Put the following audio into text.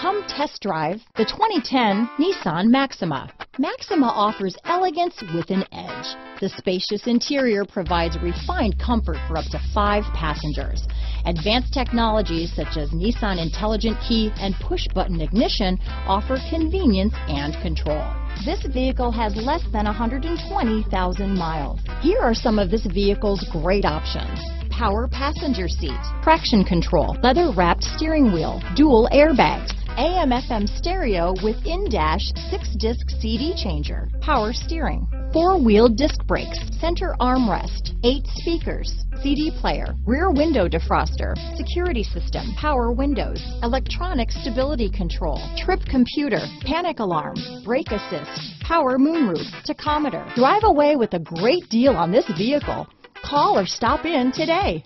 Come test drive the 2010 Nissan Maxima. Maxima offers elegance with an edge. The spacious interior provides refined comfort for up to 5 passengers. Advanced technologies such as Nissan Intelligent Key and push-button ignition offer convenience and control. This vehicle has less than 120,000 miles. Here are some of this vehicle's great options: power passenger seat, traction control, leather-wrapped steering wheel, dual airbags, AM/FM stereo with in-dash 6-disc CD changer, power steering, 4-wheel disc brakes, center armrest, 8 speakers, CD player, rear window defroster, security system, power windows, electronic stability control, trip computer, panic alarm, brake assist, power moonroof, tachometer. Drive away with a great deal on this vehicle. Call or stop in today.